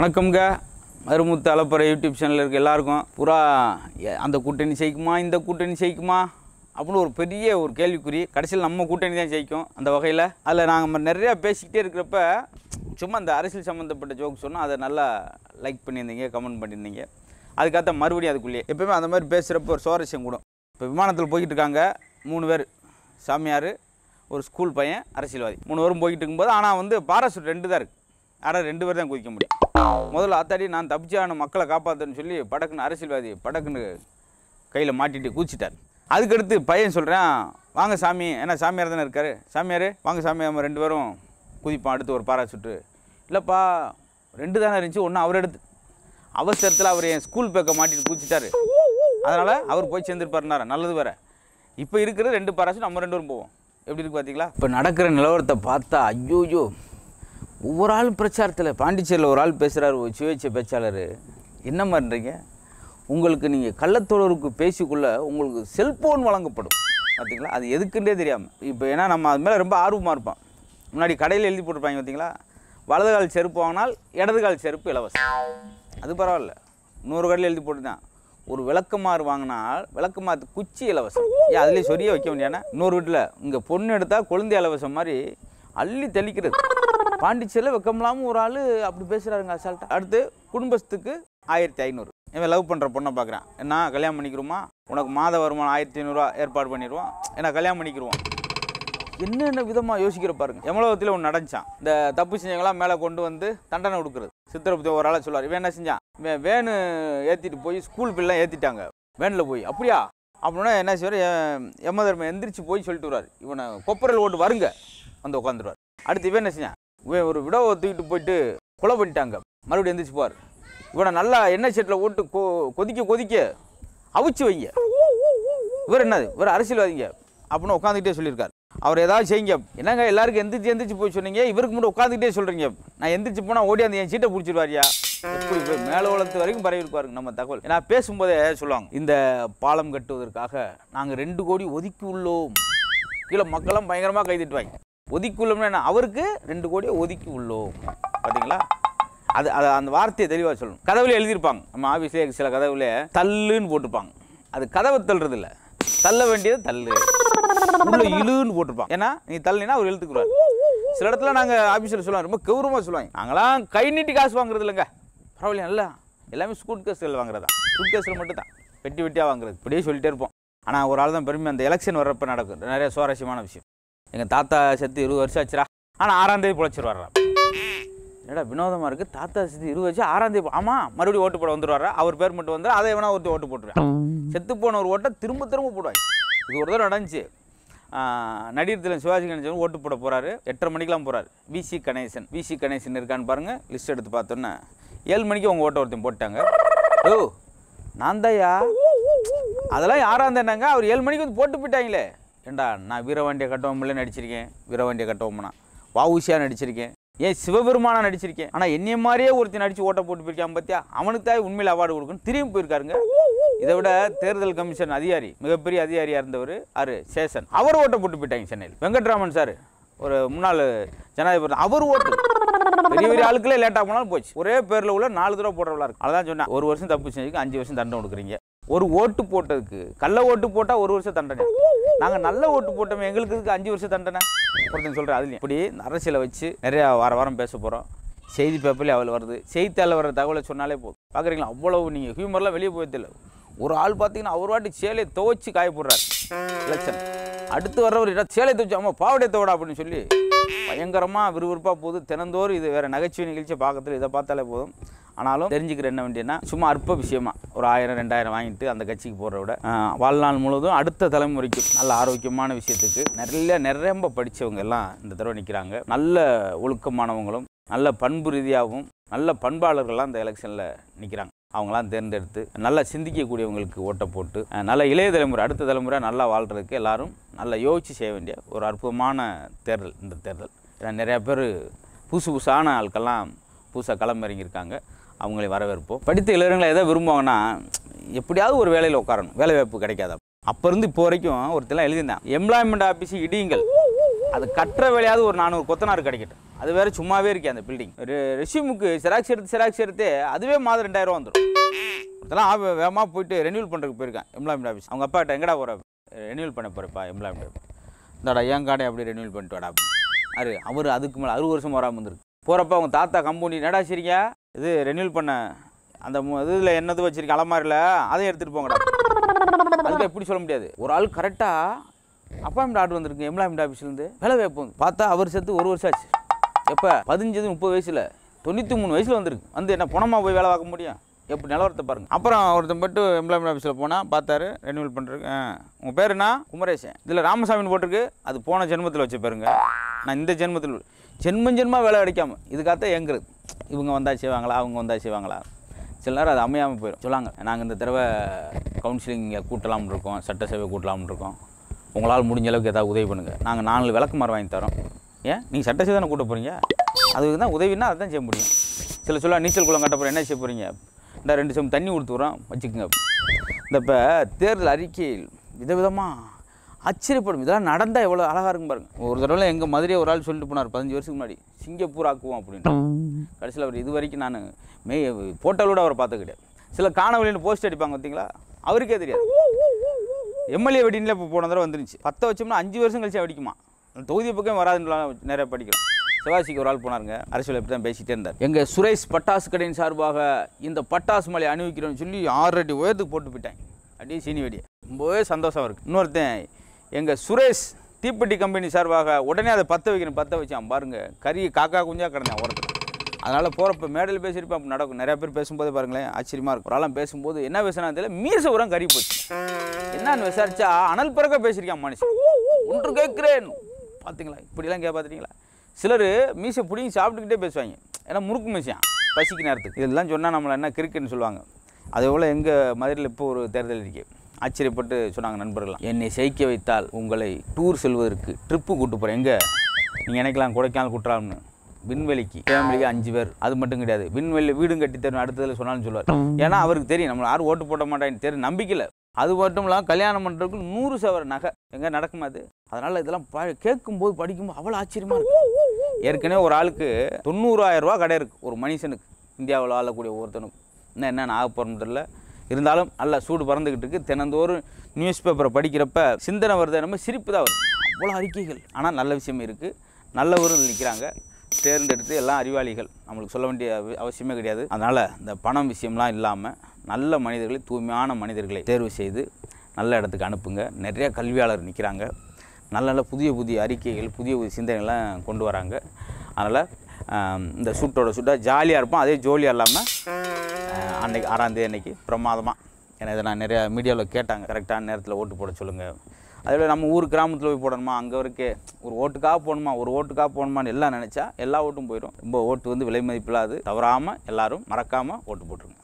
வணக்கம்ங்க மருமுத்து அலப்பறை யூடியூப் சேனலில் இருக்க எல்லாருக்கும் பூரா அந்த கூட்டணி ஜெயிக்குமா இந்த கூட்டணி ஜெயிக்குமா அப்படின்னு ஒரு பெரிய ஒரு கேள்விக்குறி. கடைசியில் நம்ம கூட்டணி தான் ஜெயிக்கும். அந்த வகையில் அதில் நாங்கள் நிறையா பேசிக்கிட்டே இருக்கிறப்ப சும்மா அந்த அரசியல் சம்மந்தப்பட்ட ஜோக் சொன்னால் அதை நல்லா லைக் பண்ணியிருந்தீங்க, கமெண்ட் பண்ணியிருந்தீங்க. அதுக்காக மறுபடியும் அதுக்குள்ளேயே எப்போயுமே அந்த மாதிரி பேசுகிறப்ப ஒரு சுவாரஸ்யம் கூடும். இப்போ விமானத்தில் போய்கிட்டு இருக்காங்க 3 பேர், சாமியார், ஒரு ஸ்கூல் பையன், அரசியல்வாதி. 3 பேரும் போய்கிட்டு இருக்கும்போது ஆனால் வந்து பாராசூட் 2 தான் இருக்குது. ஆனால் 2 பேர் தான் குதிக்க முடியும். முதல்ல ஆத்தாடி நான் தப்பிச்சான மக்களை காப்பாற்றுன்னு சொல்லி படக்குன்னு அரசியல்வாதி படக்குன்னு கையில் மாட்டிட்டு குதிச்சிட்டார். அதுக்கடுத்து பையன் சொல்கிறேன், வாங்க சாமி, ஏன்னா சாமியார் தானே இருக்கார், சாமியார் வாங்க சாமி, நம்ம 2 பேரும் குதிப்பான் அடுத்து ஒரு பாராசூட்டு. இல்லைப்பா 2 தானே இருந்துச்சு, ஒன்று அவர் எடுத்து அவசரத்தில் அவர் என் ஸ்கூல் பேக்கை மாட்டிட்டு குதிச்சிட்டாரு, அதனால் அவர் போய் சேர்ந்துருப்பாருனாரா. நல்லது வேறு, இப்போ இருக்கிறது 2 பாராசூட், நம்ம 2 பேரும் போவோம். எப்படி இருக்குது பார்த்தீங்களா? இப்போ நடக்கிற நிலவரத்தை பார்த்தா ஐயோயோ. ஒவ்வொரு ஆள் பிரச்சாரத்தில் பாண்டிச்சேரியில் ஒரு ஆள் பேசுகிறார், ஒரு சுயேட்சை பேச்சாளர். என்ன மாதிரிங்க உங்களுக்கு, நீங்கள் கள்ளத்தோழருக்கு பேசிக்குள்ளே உங்களுக்கு செல்ஃபோன் வழங்கப்படும் பார்த்திங்களா? அது எதுக்குன்றே தெரியாமல் இப்போ, ஏன்னா நம்ம அது மேலே ரொம்ப ஆர்வமாக இருப்பான். முன்னாடி கடையில் எழுதி போட்டிருப்பாங்க பார்த்திங்களா, வலது கால் செருப்பு வாங்கினால் இடது கால் செருப்பு இலவசம். அது பரவாயில்ல. 100 கடையில் எழுதி போட்டுதான் ஒரு விளக்கமாறு வாங்கினால் விளக்கமாறு குச்சி இலவசம். ஏன் அதிலே சொரிய வைக்க வேண்டியானே? 100 வீட்டில் இங்கே பொண்ணு எடுத்தால் குழந்தை இலவசம் மாதிரி அள்ளி தெளிக்கிறது. பாண்டிச்சேரியில் வெக்கமில்லாமல் ஒரு ஆள் அப்படி பேசுகிறாருங்க அசால்ட்டா. அடுத்து குடும்பத்துக்கு 1500. இவன் லவ் பண்ணுற பொண்ணை பார்க்குறான், என்ன கல்யாணம் பண்ணிக்கிறோமா, உனக்கு மாத வருமானம் 1500 ஏற்பாடு பண்ணிடுவோம், ஏன்னா கல்யாணம் பண்ணிக்கிடுவோம். என்னென்ன விதமாக யோசிக்கிற பாருங்க. எமலோகத்தில் ஒன்று நடந்துச்சான், இந்த தப்பு செஞ்சவங்களாம் மேலே கொண்டு வந்து தண்டனை கொடுக்குறது. சித்திரபுத்தி ஒரு ஆளாக சொல்லுவார், இவன் என்ன செஞ்சான், இவன் வேனு ஏற்றிட்டு போய் ஸ்கூல் பிள்ளைலாம் ஏற்றிட்டாங்க வேனில் போய். அப்படியா அப்படின்னா என்ன செய்வார், எமதர்மன் எந்திரிச்சு போய் சொல்லிட்டு வர்றாரு, இவனை கொப்பரையில் ஓட்டு வருங்க வந்து உட்காந்துருவார். அடுத்து இவன் என்ன செஞ்சான், இவன் ஒரு விடவை தூக்கிட்டு போயிட்டு கொலை பண்ணிட்டாங்க, மறுபடியும் எந்திரிச்சு போவார். இவனை நல்லா எண்ணெய் செட்டில் ஓட்டு கொதிக்க கொதிக்க அவிச்சு வைங்க. இவர் என்னது, இவர் அரசியல்வாதிங்க அப்படின்னு உட்காந்துக்கிட்டே சொல்லியிருக்காரு. அவர் ஏதாவது செய்யுங்க, என்னங்க எல்லாருக்கும் எந்திரிச்சு போய் சொன்னீங்க, இவருக்கு மட்டும் உட்காந்துக்கிட்டே சொல்கிறீங்க, நான் எந்திரிச்சு போனால் ஓடியாந்து என் சீட்டை பிடிச்சிருவாரியா. எப்படி போய் மேலே உலகத்து வரைக்கும் பரவி இருப்பாருங்க நம்ம தகவல். ஏன்னா பேசும்போதே சொல்லுவாங்க, இந்த பாலம் கட்டுவதற்காக நாங்கள் 2 கோடி ஒதுக்கி உள்ளோம். கீழே மக்களும் பயங்கரமாக கைதிட்டுவாங்க. ஒதுக்கி உள்ளோம்னா என்ன, அவருக்கு 2 கோடியை ஒதுக்கி உள்ளோம் பார்த்தீங்களா? அது அதை அந்த வார்த்தையை தெளிவாக சொல்லணும். கதவுல எழுதியிருப்பாங்க, நம்ம ஆஃபீஸ்லேயே சில கதவுல தள்ளுன்னு போட்டிருப்பாங்க. அது கதவை தள்ளுறது இல்லை, தள்ள வேண்டியது தள்ளு, உள்ள இழுன்னு போட்டிருப்பாங்க. ஏன்னா நீ தள்ளினா அவர் எழுத்துக்குறாரு. சில இடத்துல நாங்கள் ஆஃபீஸில் சொல்லுவாங்க, ரொம்ப கௌரவமாக சொல்லுவாங்க, நாங்களாம் கை நீட்டி காசு வாங்குறது இல்லைங்க, பரவாயில்ல நல்லா எல்லாமே ஸ்கூட் கேஸில் வாங்குறதா, ஸ்கூட் கேஸில் மட்டும் தான் வெட்டி வெட்டியாக வாங்குறது, இப்படியே சொல்லிட்டே இருப்போம். ஆனால் ஒரு ஆள் தான் பெருமை. அந்த எலெக்ஷன் வர்றப்போ நடக்கும் நிறைய சுவாரஸ்யமான விஷயம். எங்கள் தாத்தா செத்து 20 வருஷம் ஆச்சுரா, ஆனால் 6ஆம் தேதி பிழைச்சிருவாரா. என்னடா வினோதமாக இருக்குது, தாத்தா செத்து 20 வருஷம் 6ஆம் தேதி, ஆமாம் மறுபடியும் ஓட்டு போட வந்துடுவாரா, அவர் பேர் மட்டும் வந்து அதை வேணா ஒருத்தர் ஓட்டு போட்டுருவேன். செத்து போன ஒரு ஓட்டை திரும்ப திரும்ப போடுவாங்க. இது ஒரு தடவை நடந்துச்சு, நடிகத்தில் சிவாஜி கணேசன் ஓட்டு போட போகிறாரு, 8:30 மணிக்கெலாம் போகிறாரு. விசி கணேசன் இருக்கான்னு பாருங்கள், லிஸ்ட் எடுத்து பார்த்தோன்னே 7 மணிக்கு அவங்க ஓட்டை ஒருத்தையும் போட்டாங்க. ஓ நான் தாயா, அதெல்லாம் யாராக இருந்தாங்க, அவர் 7 மணிக்கு வந்து போட்டு போயிட்டாங்களே. ஏண்டா நான் வீரவாண்டிய கட்டவம்ல நடிச்சிருக்கேன், வீரவாண்டிய கட்டவம்னா வாவுசியாக நடிச்சிருக்கேன், ஏன் சிவபெருமானாக நடிச்சிருக்கேன், ஆனால் என்னைய மாதிரியே ஒருத்தர் நடித்து ஓட்டை போட்டு போயிருக்கான் பார்த்தியா, அவனுக்கு தான் உண்மையில் அவார்டு கொடுக்குன்னு திரும்பி போயிருக்காருங்க. இதை விட தேர்தல் கமிஷன் அதிகாரி, மிகப்பெரிய அதிகாரியாக இருந்தவர் சேஷன், அவர் ஓட்டை போட்டு போயிட்டாங்க சென்னையில். வெங்கட்ராமன் சார் ஒரு முன்னாள் ஜனாதிபதி, அவர் ஓட்டு பெரிய பெரிய ஆளுக்களே லேட்டாக போனாலும் போச்சு, ஒரே பேரில் உள்ள 4 தடவை போடுறவளா இருக்கு. அதான் சொன்னேன், 1 வருஷம் தப்பு செஞ்சுக்கு 5 வருஷம் தண்டனை கொடுக்குறீங்க. ஒரு ஓட்டு போட்டதுக்கு, கள்ள ஓட்டு போட்டால் 1 வருஷம் தண்டனை, நாங்கள் நல்ல ஓட்டு போட்டோம் எங்களுக்கு இதுக்கு 5 வருஷம் தண்டனை ஒருத்தன் சொல்கிறேன். அதுலேயும் இப்படி அரசியலை வச்சு நிறையா வாரம் பேச போகிறோம். செய்தி பேப்பர்லேயே அவள் வருது, செய்தித்தாளில் வர தகவலை சொன்னாலே போதும் பார்க்குறீங்களா, அவ்வளோ நீங்கள் ஹியூமர்லாம் வெளியே போயதில்லை. ஒரு ஆள் பார்த்தீங்கன்னா அவர் வாட்டி சேலையை துவச்சி காய போடுறாரு எலெக்ஷன், அடுத்து வர்றவர் இடம் சேலை துவச்சி ஆமாம் பாவடை தோடா அப்படின்னு சொல்லி பயங்கரமாக விறுவிறுப்பாக போகுது தினந்தோறும். இது வேறு நகைச்சுவை நிகழ்ச்சியை பார்க்கறது, இதை பார்த்தாலே போதும். ஆனாலும் தெரிஞ்சுக்கிற என்ன வேண்டியன்னா, சும்மா அற்ப விஷயமா ஒரு 1000 2000 வாங்கிட்டு அந்த கட்சிக்கு போகிறத விட, வாழ்நாள் முழுவதும் அடுத்த தலைமுறைக்கும் நல்ல ஆரோக்கியமான விஷயத்துக்கு நிறைய படித்தவங்க எல்லாம் இந்த தடவை நிற்கிறாங்க. நல்ல ஒழுக்கமானவங்களும் நல்ல பண்பு ரீதியாகவும் நல்ல பண்பாளர்கள்லாம் இந்த எலெக்ஷனில் நிற்கிறாங்க. அவங்களாம் தேர்ந்தெடுத்து நல்லா சிந்திக்கக்கூடியவங்களுக்கு ஓட்டை போட்டு நல்ல இளைய தலைமுறை, அடுத்த தலைமுறை நல்லா வாழ்கிறதுக்கு எல்லாரும் நல்லா யோசித்து செய்ய வேண்டிய ஒரு அற்புதமான தேர்தல் இந்த தேர்தல். ஏன்னா நிறையா பேர் புதுசான ஆட்கள்லாம் புதுசாக களமிறங்கியிருக்காங்க, அவங்களே வரவேற்போம். படித்த இளைஞர்களை எதை விரும்புவாங்கன்னா, எப்படியாவது ஒரு வேலையில் உட்காரணும், வேலை வாய்ப்பு கிடைக்காத. அப்போ இருந்து இப்போ வரைக்கும் ஒருத்தெல்லாம் எழுதியிருந்தேன், எம்ப்ளாய்மெண்ட் ஆஃபீஸு இடியுங்கள், அது கட்டுற வேலையாவது ஒரு 400 கொத்தனார் கிடைக்கட்டும், அது வேற சும்மாவே இருக்கே அந்த பில்டிங். ஒரு ரெஸ்யூமுக்கு ஜெராக்ஸ் எடுத்து அதுவே மாதம் 2000 வந்துரும். அதெல்லாம் வேகமாக போயிட்டு ரெனியூல் பண்ணுறதுக்கு போயிருக்கேன் எம்ப்ளாய்மெண்ட் ஆஃபீஸ். அவங்க அப்பாட்ட எங்கடா போகிற ரெனியூல் பண்ண போகிறப்பா எம்ப்ளாய்மெண்ட் இந்தாடா ஏன் காடை அப்படி ரெனியூல் பண்ணிட்டு வாடா அது அவர் அதுக்கு மேலே 60 வருஷம் வராமல் வந்துருக்கு. போகிறப்ப அவங்க தாத்தா கம்பெனி நடா சரிங்க இது ரெனியூல் பண்ண அந்த இதில் என்னது வச்சுருக்கேன் அலமாரியில் அதை எடுத்துகிட்டு போங்கடா. அதுக்கு எப்படி சொல்ல முடியாது. ஒரு ஆள் கரெக்டாக அப்பாயின்மெண்ட் ஆர்டர் வந்துருக்கு எம்ப்ளாய்மெண்ட் ஆஃபீஸ்லேருந்து வேலை வைப்போம். பார்த்தா அவர் சேர்த்து 1 வருஷம் ஆச்சு. எப்போ 15 30 வயசில் 93 வயசில் வந்துருக்கு. வந்து என்ன பணமாக போய் வேலை பார்க்க முடியும்? எப்படி நிலவரத்தை பாருங்கள். அப்புறம் ஒருத்தன் பட்டு எம்ப்ளாய்மெண்ட் ஆஃபீஸில் போனால் பார்த்தாரு ரெனியூல் பண்ணுறேன். உங்கள் பேர் என்ன? குமரேசன். இதில் ராமசாமின்னு போட்டிருக்கு. அது போன ஜென்மத்தில் வச்சு பாருங்க. நான் இந்த ஜென்மத்தில் ஜென்மமாக வேலை கிடைக்காம இதுக்காக எங்கிறது இவங்க வந்தால் செய்வாங்களா அவங்க வந்தால் செய்வாங்களா சில நேரம் அது அமையாமல் போயிடும். சொல்லாங்க நாங்கள் இந்த தடவை கவுன்சிலிங் கூட்டலாம்னு இருக்கோம், சட்டசேவை கூட்டலாம்னு இருக்கோம், உங்களால் முடிஞ்ச அளவுக்கு ஏதாவது உதவி பண்ணுங்கள். நாங்கள் 4 விளக்குமாறு வாங்கி தரோம். ஏன் நீங்கள் சட்டசேவை தானே கூட்ட போகிறீங்க? அதுக்கு தான் உதவினா அதை தான் செய்ய முடியும். சில சொல்ல நீச்சல் குளம் கட்ட போகிறேன் என்ன செய்ய போகிறீங்க? இந்த 2 செம் தண்ணி ஊற்றுறோம் வச்சுக்கோங்க. இந்த இப்போ தேர்தல் அறிக்கையில் விதவிதமாக ஆச்சரியப்படும். இதெல்லாம் நடந்தால் எவ்வளோ அழகாக இருக்கும் பாருங்கள். ஒரு தடவை எங்கள் மதுரையை ஒரு ஆள் சொல்லிட்டு போனார் 15 வருஷத்துக்கு முன்னாடி சிங்கப்பூர் ஆக்குவோம் அப்படின்னு. கடைசியில் அவர் இது வரைக்கும் நான் போட்டலோடு அவரை பார்த்து கிடையாது. சில காணவெளின்னு போஸ்ட் அடிப்பாங்க பார்த்தீங்களா, அவருக்கே தெரியாது. எம்எல்ஏ வெடினில் இப்போ போன தடவை வந்துருந்துச்சு. 10 வச்சோம்னா 5 வருஷம் கழிச்சா வெடிக்குமா? தொகுதி பக்கம் வராதுன்னு நிறைய படிக்கிறோம். சிவாசிக்கு ஒரு ஆள் போனாருங்க, அரசியல் எப்படி தான் பேசிகிட்டே இருந்தார். எங்கள் சுரேஷ் பட்டாசு கடையின் சார்பாக இந்த பட்டாசு மலை அணிவிக்கிறோன்னு சொல்லி 6 அடி உயரத்துக்கு போட்டு போயிட்டாங்க. அப்படியே சீனி வெடியை ரொம்பவே சந்தோஷமாக இருக்குது. இன்னொருத்தன் எங்கள் சுரேஷ் தீப்பெட்டி கம்பெனி சார்பாக உடனே அதை பற்ற வச்சான் பாருங்கள். கறி காக்கா குஞ்சாக கிடந்தேன் உரத்தில். அதனால் போகிறப்ப மேடையில் பேசியிருப்பேன் அப்படி நடக்கும். நிறையா பேர் பேசும்போது பாருங்களேன் ஆச்சரியமாக இருக்கும். ஒராலாம் பேசும்போது என்ன பேசுனா தெரியல, மீச உரம் கறி போச்சு. என்னன்னு விசாரிச்சா அனல் பிறக்க பேசியிருக்கான் மனுஷன். ஒன்று கேட்குறேன் பார்த்தீங்களா இப்படிலாம் பார்த்துட்டீங்களா? சிலர் மீசை பிடிங்கி சாப்பிட்டுக்கிட்டே பேசுவாங்க. ஏன்னா முறுக்கு மீசியான் பசிக்கு நேரத்துக்கு. இதெல்லாம் சொன்னால் நம்மளை என்ன கிறுக்குன்னு சொல்லுவாங்க. அதேபோல் எங்கள் மதுரையில் இப்போ ஒரு தேர்தல் இருக்கு. ஆச்சரியப்பட்டு சொன்னாங்க நண்பர்களாம், என்னை ஜெயிக்க வைத்தால் உங்களை டூர் செல்வதற்கு ட்ரிப்பு கூப்பிட்டு போகிறேன். எங்கே நீங்கள் நினைக்கலாம் கொடைக்கானல் கூட்டுறாங்கன்னு. விண்வெளிக்கு ஃபேமிலிக்கு 5 பேர். அது மட்டும் கிடையாது, விண்வெளி வீடும் கட்டி தரணும் அடுத்ததில் சொன்னாலும் சொல்லுவார். ஏன்னா அவருக்கு தெரியும் நம்மளை யாரும் ஓட்டு போட மாட்டாங்கன்னு தெரியும் நம்பிக்கையில். அது மட்டும் இல்லாமல் கல்யாணம் பண்ணுறதுக்கு 100 சவர நகை எங்கே நடக்குமா அது? அதனால் இதெல்லாம் கேட்கும்போது படிக்கும்போது அவ்வளோ ஆச்சரியமாக இருக்கும். ஏற்கனவே ஒரு ஆளுக்கு 90,000 ரூபா கடை இருக்குது ஒரு மனுஷனுக்கு, இந்தியாவில் ஆளக்கூடிய ஒவ்வொருத்தனுக்கு. இன்னும் என்னென்ன ஆக போகிறோம்னு தெரியல. இருந்தாலும் நல்லா சூடு பறந்துக்கிட்டு இருக்குது. தினந்தோறும் நியூஸ் பேப்பரை படிக்கிறப்ப சிந்தனை வருது, நம்ம சிரிப்பு தான் வருது. அவ்வளோ அறிக்கைகள். ஆனால் நல்ல விஷயம் இருக்குது. நல்லவரும் நிற்கிறாங்க தேர்ந்தெடுத்து. எல்லாம் அறிவாளிகள், நம்மளுக்கு சொல்ல வேண்டிய அவசியமே கிடையாது. அதனால் இந்த பணம் விஷயம்லாம் இல்லாமல் நல்ல மனிதர்களை, தூய்மையான மனிதர்களை தேர்வு செய்து நல்ல இடத்துக்கு அனுப்புங்க. நிறையா கல்வியாளர் நிற்கிறாங்க. நல்ல புதிய அறிக்கைகள், புதிய சிந்தனைகள்லாம் கொண்டு வராங்க. அதனால் இந்த சூட்டோட ஜாலியாக இருப்போம். அதே ஜோலியாக இல்லாமல் அன்றைக்கி 6ஆம் தேதி அன்றைக்கி பிரமாதமாக ஏன்னா இதை நான் நிறையா மீடியாவில் கேட்டாங்க, கரெக்டான நேரத்தில் ஓட்டு போட சொல்லுங்கள். அதேபோல் நம்ம ஊர் கிராமத்தில் போய் போடணுமா, அங்கே வரைக்கும் ஒரு ஓட்டுக்காக போகணுமான்னு எல்லாம் நினச்சா எல்லா ஓட்டும் போயிடும். ரொம்ப ஓட்டு விலை மதிப்பில்லாது. தவறாமல் எல்லோரும் மறக்காமல் ஓட்டு போட்டுருங்க.